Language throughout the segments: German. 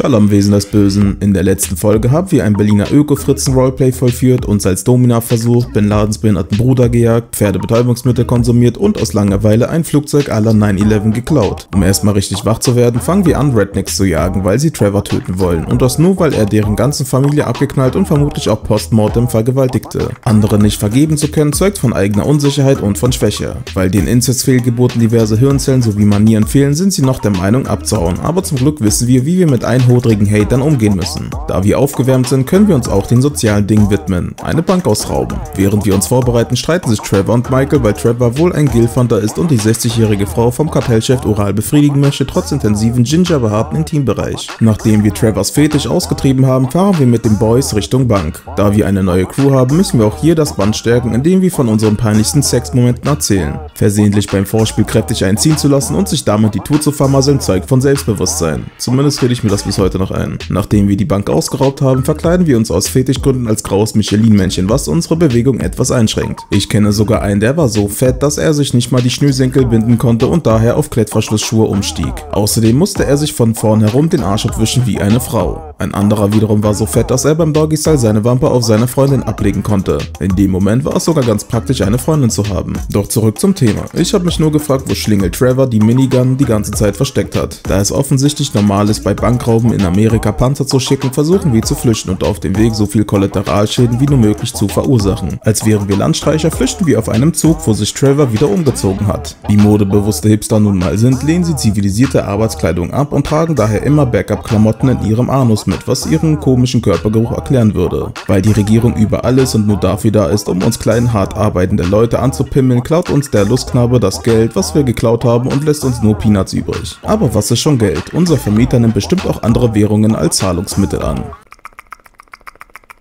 Schalamwesen des Bösen. In der letzten Folge haben wir ein Berliner Öko-Fritzen-Roleplay vollführt, uns als Domina versucht, Bin Ladens behinderten Bruder gejagt, Pferdebetäubungsmittel konsumiert und aus Langeweile ein Flugzeug à la 9/11 geklaut. Um erstmal richtig wach zu werden, fangen wir an, Rednecks zu jagen, weil sie Trevor töten wollen, und das nur, weil er deren ganzen Familie abgeknallt und vermutlich auch postmortem vergewaltigte. Andere nicht vergeben zu können, zeugt von eigener Unsicherheit und von Schwäche. Weil den Inzestfehlgeburten diverse Hirnzellen sowie Manieren fehlen, sind sie noch der Meinung abzuhauen, aber zum Glück wissen wir, wie wir mit einhodrigen Hatern umgehen müssen. Da wir aufgewärmt sind, können wir uns auch den sozialen Dingen widmen, eine Bank ausrauben. Während wir uns vorbereiten, streiten sich Trevor und Michael, weil Trevor wohl ein Gillfhunter ist und die 60-jährige Frau vom Kartellchef oral befriedigen möchte, trotz intensiven gingerbehaarten Intimbereich. Nachdem wir Trevors Fetisch ausgetrieben haben, fahren wir mit den Boys Richtung Bank. Da wir eine neue Crew haben, müssen wir auch hier das Band stärken, indem wir von unseren peinlichsten Sexmomenten erzählen. Versehentlich beim Vorspiel kräftig einziehen zu lassen und sich damit die Tour zu vermasseln, zeugt von Selbstbewusstsein. Zumindest rede ich mir das bis heute noch ein. Nachdem wir die Bank ausgeraubt haben, verkleiden wir uns aus Fetischgründen als graues Michelin-Männchen, was unsere Bewegung etwas einschränkt. Ich kenne sogar einen, der war so fett, dass er sich nicht mal die Schnürsenkel binden konnte und daher auf Klettverschlussschuhe umstieg. Außerdem musste er sich von vorn herum den Arsch abwischen wie eine Frau. Ein anderer wiederum war so fett, dass er beim Doggy-Style seine Wampe auf seine Freundin ablegen konnte. In dem Moment war es sogar ganz praktisch, eine Freundin zu haben. Doch zurück zum Thema. Ich habe mich nur gefragt, wo Schlingel Trevor die Minigun die ganze Zeit versteckt hat. Da es offensichtlich normal ist, bei Bankrauben in Amerika Panzer zu schicken, versuchen wir zu flüchten und auf dem Weg so viel Kollateralschäden wie nur möglich zu verursachen. Als wären wir Landstreicher, flüchten wir auf einem Zug, wo sich Trevor wieder umgezogen hat. Wie modebewusste Hipster nun mal sind, lehnen sie zivilisierte Arbeitskleidung ab und tragen daher immer Backup-Klamotten in ihrem Anus mit, was ihren komischen Körpergeruch erklären würde. Weil die Regierung überall ist und nur dafür da ist, um uns kleinen, hart arbeitende Leute anzupimmeln, klaut uns der Lustknabe das Geld, was wir geklaut haben, und lässt uns nur Peanuts übrig. Aber was ist schon Geld? Unser Vermieter nimmt bestimmt auch andere Währungen als Zahlungsmittel an.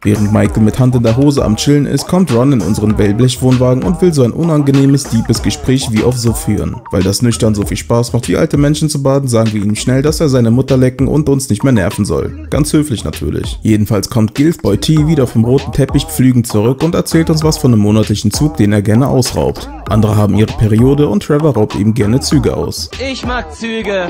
Während Michael mit Hand in der Hose am Chillen ist, kommt Ron in unseren Wellblechwohnwagen und will so ein unangenehmes, deepes Gespräch wie auf Suff führen. Weil das nüchtern so viel Spaß macht, wie alte Menschen zu baden, sagen wir ihm schnell, dass er seine Mutter lecken und uns nicht mehr nerven soll. Ganz höflich natürlich. Jedenfalls kommt Gilfboy T wieder vom roten Teppich pflügend zurück und erzählt uns was von einem monatlichen Zug, den er gerne ausraubt. Andere haben ihre Periode und Trevor raubt eben gerne Züge aus. Ich mag Züge.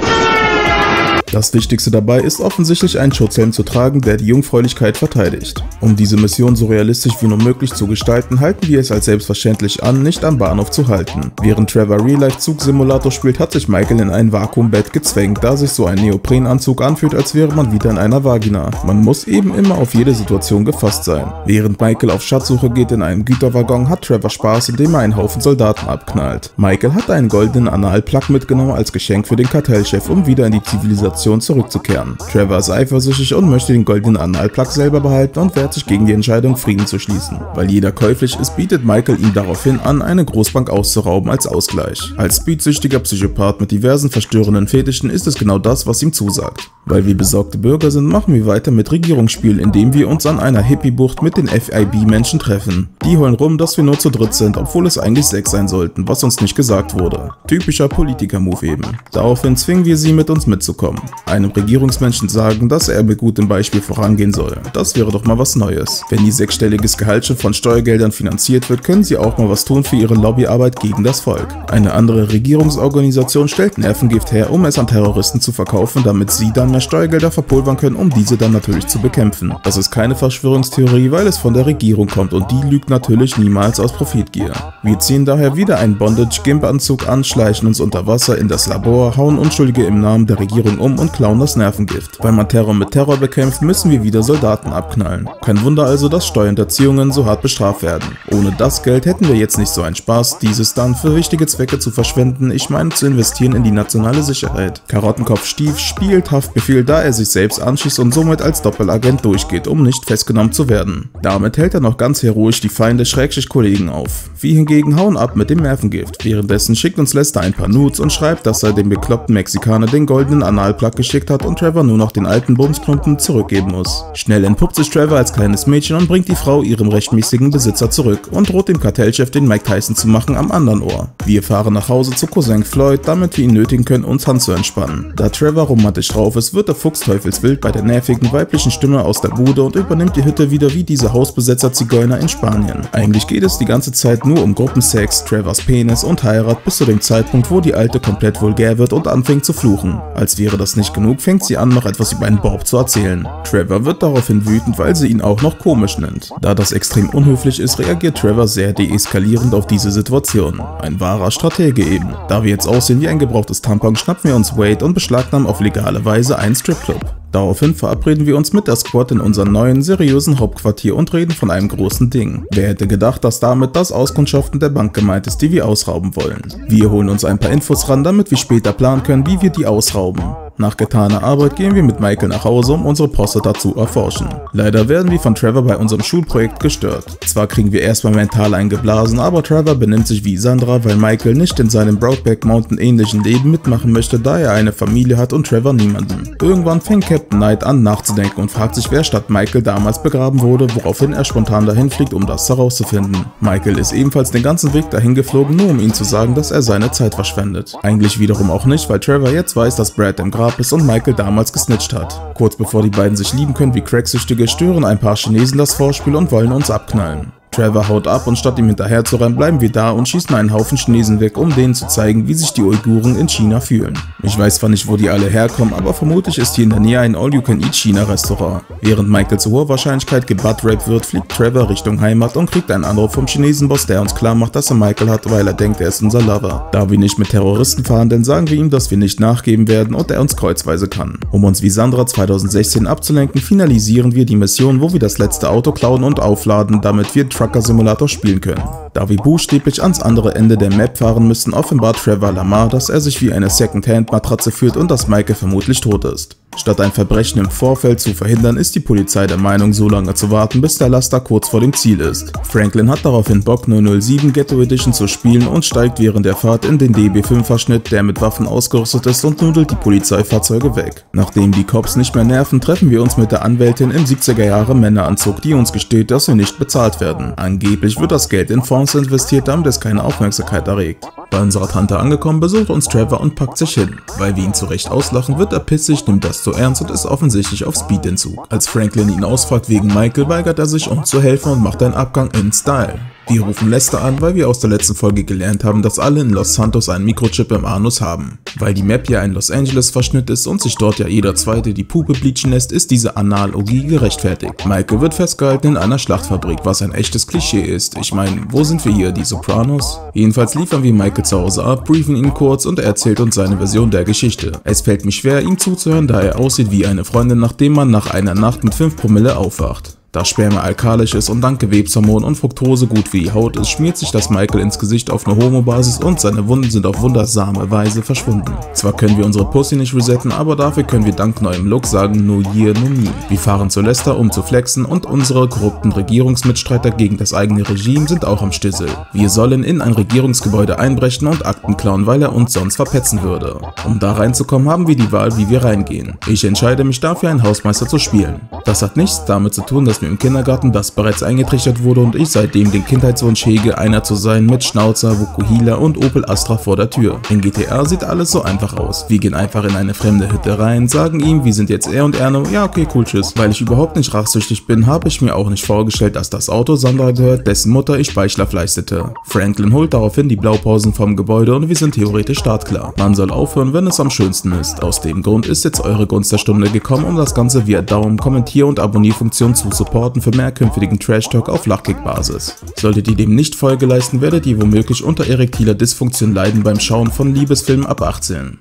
Das Wichtigste dabei ist offensichtlich einen Schutzhelm zu tragen, der die Jungfräulichkeit verteidigt. Um diese Mission so realistisch wie nur möglich zu gestalten, halten wir es als selbstverständlich an, nicht am Bahnhof zu halten. Während Trevor Real-Life-Zugsimulator spielt, hat sich Michael in ein Vakuumbett gezwängt, da sich so ein Neoprenanzug anfühlt, als wäre man wieder in einer Vagina. Man muss eben immer auf jede Situation gefasst sein. Während Michael auf Schatzsuche geht in einem Güterwaggon, hat Trevor Spaß, indem er einen Haufen Soldaten abknallt. Michael hat einen goldenen Analplug mitgenommen als Geschenk für den Kartellchef, um wieder in die Zivilisation zurückzukehren. Trevor ist eifersüchtig und möchte den goldenen Analplug selber behalten und wehrt sich gegen die Entscheidung, Frieden zu schließen. Weil jeder käuflich ist, bietet Michael ihm daraufhin an, eine Großbank auszurauben als Ausgleich. Als speedsüchtiger Psychopath mit diversen verstörenden Fetischen ist es genau das, was ihm zusagt. Weil wir besorgte Bürger sind, machen wir weiter mit Regierungsspiel, indem wir uns an einer Hippie-Bucht mit den FIB-Menschen treffen. Die heulen rum, dass wir nur zu dritt sind, obwohl es eigentlich 6 sein sollten, was uns nicht gesagt wurde. Typischer Politiker-Move eben. Daraufhin zwingen wir sie, mit uns mitzukommen. Einem Regierungsmenschen sagen, dass er mit gutem Beispiel vorangehen soll. Das wäre doch mal was Neues. Wenn ihr sechsstelliges Gehalt schon von Steuergeldern finanziert wird, können sie auch mal was tun für ihre Lobbyarbeit gegen das Volk. Eine andere Regierungsorganisation stellt Nervengift her, um es an Terroristen zu verkaufen, damit sie dann mehr Steuergelder verpulvern können, um diese dann natürlich zu bekämpfen. Das ist keine Verschwörungstheorie, weil es von der Regierung kommt und die lügt natürlich niemals aus Profitgier. Wir ziehen daher wieder einen Bondage-Gimp-Anzug an, schleichen uns unter Wasser in das Labor, hauen Unschuldige im Namen der Regierung um und klauen das Nervengift. Weil man Terror mit Terror bekämpft, müssen wir wieder Soldaten abknallen. Kein Wunder also, dass Steuerhinterziehungen so hart bestraft werden. Ohne das Geld hätten wir jetzt nicht so einen Spaß, dieses dann für wichtige Zwecke zu verschwenden, ich meine zu investieren in die nationale Sicherheit. Karottenkopf Stief spielt Haftbefehl, da er sich selbst anschießt und somit als Doppelagent durchgeht, um nicht festgenommen zu werden. Damit hält er noch ganz heroisch die Feinde / Kollegen auf. Wir hingegen hauen ab mit dem Nervengift. Währenddessen schickt uns Lester ein paar Nudes und schreibt, dass er dem bekloppten Mexikaner den goldenen Analplug geschickt hat und Trevor nur noch den alten Bumsklumpen zurückgeben muss. Schnell entpuppt sich Trevor als kleines Mädchen und bringt die Frau ihrem rechtmäßigen Besitzer zurück und droht dem Kartellchef, den Mike Tyson zu machen, am anderen Ohr. Wir fahren nach Hause zu Cousin Floyd, damit wir ihn nötigen können, uns Hand zu entspannen. Da Trevor romantisch drauf ist Tages wird der Fuchs teufelswild bei der nervigen weiblichen Stimme aus der Bude und übernimmt die Hütte wieder wie diese Hausbesetzer-Zigeuner in Spanien. Eigentlich geht es die ganze Zeit nur um Gruppensex, Trevors Penis und Heirat bis zu dem Zeitpunkt, wo die Alte komplett vulgär wird und anfängt zu fluchen. Als wäre das nicht genug, fängt sie an, noch etwas über einen Bob zu erzählen. Trevor wird daraufhin wütend, weil sie ihn auch noch komisch nennt. Da das extrem unhöflich ist, reagiert Trevor sehr deeskalierend auf diese Situation. Ein wahrer Stratege eben. Da wir jetzt aussehen wie ein gebrauchtes Tampon, schnappen wir uns Wade und beschlagnahmen auf legale Weise einen Stripclub. Daraufhin verabreden wir uns mit der Squad in unserem neuen, seriösen Hauptquartier und reden von einem großen Ding. Wer hätte gedacht, dass damit das Auskundschaften der Bank gemeint ist, die wir ausrauben wollen. Wir holen uns ein paar Infos ran, damit wir später planen können, wie wir die ausrauben. Nach getaner Arbeit gehen wir mit Michael nach Hause, um unsere Prostata zu erforschen. Leider werden wir von Trevor bei unserem Schulprojekt gestört. Zwar kriegen wir erstmal mental eingeblasen, aber Trevor benimmt sich wie Sandra, weil Michael nicht in seinem Brokeback Mountain ähnlichen Leben mitmachen möchte, da er eine Familie hat und Trevor niemanden. Irgendwann fängt Captain Knight an nachzudenken und fragt sich, wer statt Michael damals begraben wurde, woraufhin er spontan dahin fliegt, um das herauszufinden. Michael ist ebenfalls den ganzen Weg dahin geflogen, nur um ihm zu sagen, dass er seine Zeit verschwendet. Eigentlich wiederum auch nicht, weil Trevor jetzt weiß, dass Brad im Grab ist und Michael damals gesnitcht hat. Kurz bevor die beiden sich lieben können wie Cracksüchtige, stören ein paar Chinesen das Vorspiel und wollen uns abknallen. Trevor haut ab und statt ihm hinterher zu rennen, bleiben wir da und schießen einen Haufen Chinesen weg, um denen zu zeigen, wie sich die Uiguren in China fühlen. Ich weiß zwar nicht, wo die alle herkommen, aber vermutlich ist hier in der Nähe ein All-You-Can-Eat-China-Restaurant. Während Michael zu hoher Wahrscheinlichkeit gebuttrappt wird, fliegt Trevor Richtung Heimat und kriegt einen Anruf vom Chinesenboss, der uns klar macht, dass er Michael hat, weil er denkt, er ist unser Lover. Da wir nicht mit Terroristen verhandeln, sagen wir ihm, dass wir nicht nachgeben werden und er uns kreuzweise kann. Um uns wie Sandra 2016 abzulenken, finalisieren wir die Mission, wo wir das letzte Auto klauen und aufladen, damit wir Trucker-Simulator spielen können. Da wir buchstäblich ans andere Ende der Map fahren müssen, offenbart Trevor Lamar, dass er sich wie eine Second-Hand-Matratze fühlt und dass Michael vermutlich tot ist. Statt ein Verbrechen im Vorfeld zu verhindern, ist die Polizei der Meinung, so lange zu warten, bis der Laster kurz vor dem Ziel ist. Franklin hat daraufhin Bock, 007 Ghetto Edition zu spielen und steigt während der Fahrt in den DB5-Verschnitt, der mit Waffen ausgerüstet ist, und nudelt die Polizeifahrzeuge weg. Nachdem die Cops nicht mehr nerven, treffen wir uns mit der Anwältin im 70er-Jahre-Männeranzug, die uns gesteht, dass wir nicht bezahlt werden. Angeblich wird das Geld in Fonds investiert, damit es keine Aufmerksamkeit erregt. Bei unserer Tante angekommen, besucht uns Trevor und packt sich hin. Weil wir ihn zu Recht auslachen, wird er pissig, nimmt das zu ernst und ist offensichtlich auf Speedentzug. Als Franklin ihn ausfragt wegen Michael, weigert er sich, uns zu helfen und macht einen Abgang in Style. Wir rufen Lester an, weil wir aus der letzten Folge gelernt haben, dass alle in Los Santos einen Mikrochip im Anus haben. Weil die Map ja in Los Angeles Verschnitt ist und sich dort ja jeder Zweite die Puppe bleachen lässt, ist diese Analogie gerechtfertigt. Michael wird festgehalten in einer Schlachtfabrik, was ein echtes Klischee ist. Ich meine, wo sind wir hier, die Sopranos? Jedenfalls liefern wir Michael zu Hause ab, briefen ihn kurz und er erzählt uns seine Version der Geschichte. Es fällt mir schwer, ihm zuzuhören, da er aussieht wie eine Freundin, nachdem man nach einer Nacht mit 5 Promille aufwacht. Da Sperma alkalisch ist und dank Gewebshormon und Fructose gut für die Haut ist, schmiert sich das Michael ins Gesicht auf eine Homo-Basis und seine Wunden sind auf wundersame Weise verschwunden. Zwar können wir unsere Pussy nicht resetten, aber dafür können wir dank neuem Look sagen, no year, no me. Wir fahren zu Leicester, um zu flexen und unsere korrupten Regierungsmitstreiter gegen das eigene Regime sind auch am Stissel. Wir sollen in ein Regierungsgebäude einbrechen und Akten klauen, weil er uns sonst verpetzen würde. Um da reinzukommen, haben wir die Wahl, wie wir reingehen. Ich entscheide mich dafür, einen Hausmeister zu spielen. Das hat nichts damit zu tun, dass mir im Kindergarten das bereits eingetrichtert wurde und ich seitdem den Kindheitswunsch hege, einer zu sein mit Schnauzer, Vokuhila und Opel Astra vor der Tür. In GTA sieht alles so einfach aus. Wir gehen einfach in eine fremde Hütte rein, sagen ihm, wir sind jetzt er und Erno, ja okay, cool, tschüss. Weil ich überhaupt nicht rachsüchtig bin, habe ich mir auch nicht vorgestellt, dass das Auto Sandra gehört, dessen Mutter ich Beischlaf leistete. Franklin holt daraufhin die Blaupausen vom Gebäude und wir sind theoretisch startklar. Man soll aufhören, wenn es am schönsten ist. Aus dem Grund ist jetzt eure Gunst der Stunde gekommen, um das Ganze via Daumen, Kommentier- und Abonnierfunktion zu supporten für mehr künftigen Trash-Talk auf Lachkick-Basis. Solltet ihr dem nicht Folge leisten, werdet ihr womöglich unter erektiler Dysfunktion leiden beim Schauen von Liebesfilmen ab 18.